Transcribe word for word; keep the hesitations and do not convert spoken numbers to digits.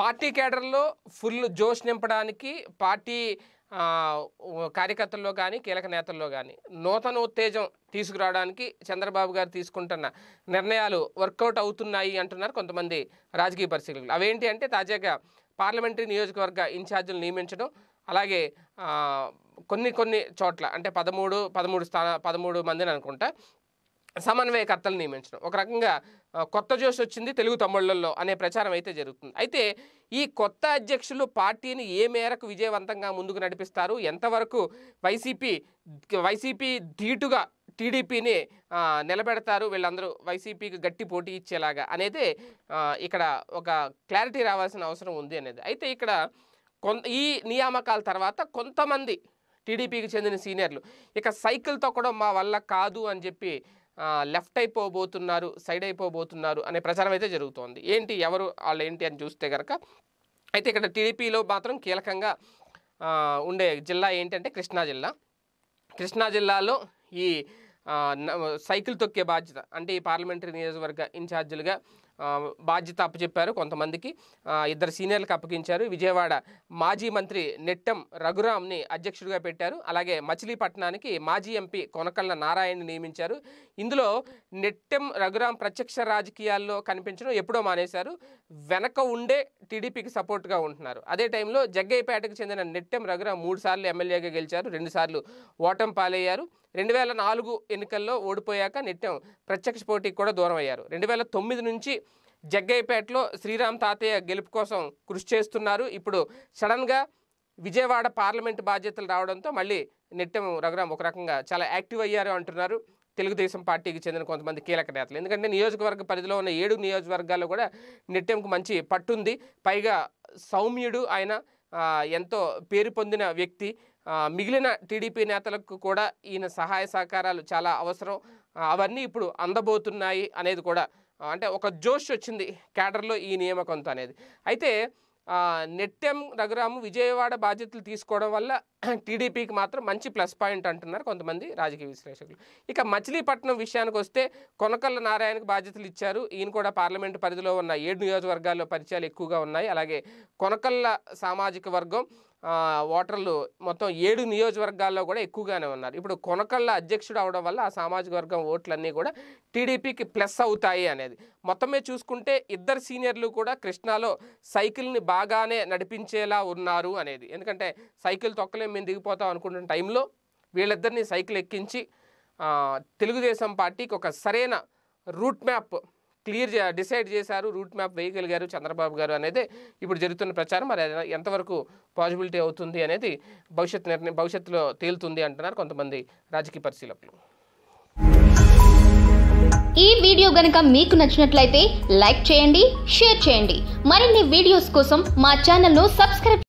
Party కేడర్లో full జోష్ నింపడానికి party కార్యకర్తల్లో కానీ కీలక నేతల్లో కానీ నూతన ఉత్తేజం తీసుకురావడానికి చంద్రబాబు గారు తీసుకుంటున్న నిర్ణయాలు వర్కౌట్ అవుతున్నాయి అంటున్నారు కొంతమంది రాజకీయ పరిశీలకులు. అవేంటి అంటే తాజాగా పార్లమెంటరీ నియోజకవర్గ ఇన్ఛార్జీలు నియమించడం, అలాగే కొన్ని కొన్ని చోట్ల అంటే పదమూడు పదమూడు స్థాన పదమూడు మందిని అనుకుంటా సమన్వయకర్తలు నియమించడం, ఒక రకంగా కొత్త జోష్ వచ్చింది తెలుగు తమ్ముళ్ళల్లో అనే ప్రచారం అయితే జరుగుతుంది. అయితే ఈ కొత్త అధ్యక్షులు పార్టీని ఏ మేరకు విజయవంతంగా ముందుకు నడిపిస్తారు, ఎంతవరకు వైసీపీ వైసీపీ ధీటుగా టీడీపీని నిలబెడతారు, వీళ్ళందరూ వైసీపీకి గట్టి పోటీ ఇచ్చేలాగా అనేది ఇక్కడ ఒక క్లారిటీ రావాల్సిన అవసరం ఉంది అనేది. అయితే ఇక్కడ కొంత ఈ నియామకాల తర్వాత కొంతమంది టీడీపీకి చెందిన సీనియర్లు ఇక సైకిల్తో కూడా మా వల్ల కాదు అని చెప్పి లెఫ్ట్ అయిపోబోతున్నారు, సైడ్ అయిపోబోతున్నారు అనే ప్రచారం అయితే జరుగుతోంది. ఏంటి ఎవరు వాళ్ళు ఏంటి అని చూస్తే కనుక అయితే ఇక్కడ టీడీపీలో మాత్రం కీలకంగా ఉండే జిల్లా ఏంటంటే కృష్ణా జిల్లా. కృష్ణా జిల్లాలో ఈ సైకిల్ తొక్కే బాధ్యత అంటే ఈ పార్లమెంటరీ నియోజకవర్గ ఇన్ఛార్జీలుగా బాధ్యత అప్పచెప్పారు కొంతమందికి, ఇద్దరు సీనియర్లకు అప్పగించారు. విజయవాడ మాజీ మంత్రి నెట్టెం రఘురామ్ని అధ్యక్షుడిగా పెట్టారు, అలాగే మచిలీపట్నానికి మాజీ ఎంపీ కొనకళ్ళ నారాయణని నియమించారు. ఇందులో నెట్టెం రఘురాం ప్రత్యక్ష రాజకీయాల్లో కనిపించడం ఎప్పుడో మానేశారు, వెనక ఉండే టీడీపీకి సపోర్ట్గా ఉంటున్నారు. అదే టైంలో జగ్గయ్యపేటకు చెందిన నెట్టెం రఘురాం మూడుసార్లు ఎమ్మెల్యేగా గెలిచారు, రెండుసార్లు ఓటమి పాలయ్యారు. రెండు వేల నాలుగు ఎన్నికల్లో ఓడిపోయాక నెట్టెం ప్రత్యక్ష పోటీకి కూడా దూరం అయ్యారు. రెండు వేల తొమ్మిది నుంచి జగ్గయ్యపేటలో శ్రీరామ్ తాతయ్య గెలుపు కోసం కృషి చేస్తున్నారు. ఇప్పుడు సడన్గా విజయవాడ పార్లమెంటు బాధ్యతలు రావడంతో మళ్ళీ నెట్టెం రఘురాం ఒక రకంగా చాలా యాక్టివ్ అయ్యారు అంటున్నారు తెలుగుదేశం పార్టీకి చెందిన కొంతమంది కీలక నేతలు. ఎందుకంటే నియోజకవర్గ పరిధిలో ఉన్న ఏడు నియోజకవర్గాల్లో కూడా నెట్టెంకు మంచి పట్టుంది, పైగా సౌమ్యుడు ఆయన, ఎంతో పేరు పొందిన వ్యక్తి. మిగిలిన టీడీపీ నేతలకు కూడా ఈయన సహాయ సహకారాలు చాలా అవసరం, అవన్నీ ఇప్పుడు అందబోతున్నాయి అనేది కూడా అంటే ఒక జోష్ వచ్చింది క్యాడర్లో ఈ నియామకంతో అనేది. అయితే నెట్టెం రఘురాము విజయవాడ బాధ్యతలు తీసుకోవడం వల్ల టీడీపీకి మాత్రం మంచి ప్లస్ పాయింట్ అంటున్నారు కొంతమంది రాజకీయ విశ్లేషకులు. ఇక మచిలీపట్నం విషయానికి వస్తే కొనకళ్ళ నారాయణకు బాధ్యతలు ఇచ్చారు, ఈయన కూడా పార్లమెంటు పరిధిలో ఉన్న ఏడు నియోజకవర్గాల్లో పరిచయాలు ఎక్కువగా ఉన్నాయి. అలాగే కొనకళ్ళ సామాజిక వర్గం ఓటర్లు మొత్తం ఏడు నియోజకవర్గాల్లో కూడా ఎక్కువగానే ఉన్నారు. ఇప్పుడు కొనకళ్ళ అధ్యక్షుడు అవడం వల్ల ఆ సామాజిక వర్గం ఓట్లన్నీ కూడా టీడీపీకి ప్లస్ అవుతాయి అనేది. మొత్తమే చూసుకుంటే ఇద్దరు సీనియర్లు కూడా కృష్ణాలో సైకిల్ని బాగానే నడిపించేలా ఉన్నారు అనేది. ఎందుకంటే సైకిల్ తొక్కలే మేము దిగిపోతాం అనుకుంటున్న టైంలో వీళ్ళిద్దరిని సైకిల్ ఎక్కించి తెలుగుదేశం పార్టీకి ఒక సరైన రూట్ మ్యాప్ క్లియర్ డిసైడ్ చేశారు, రూట్ మ్యాప్ వేయగలిగారు చంద్రబాబు గారు అనేది ఇప్పుడు జరుగుతున్న ప్రచారం. మరి ఎంతవరకు పాజిబిలిటీ అవుతుంది అనేది భవిష్యత్ నిర్ణయం భవిష్యత్తులో తేలుతుంది అంటున్నారు కొంతమంది రాజకీయ పరిశీలకులు. ఈ వీడియో గనుక మీకు నచ్చినట్లయితే లైక్ చేయండి, షేర్ చేయండి, మరిన్ని వీడియోస్ కోసం మా ఛానల్ను సబ్స్క్రైబ్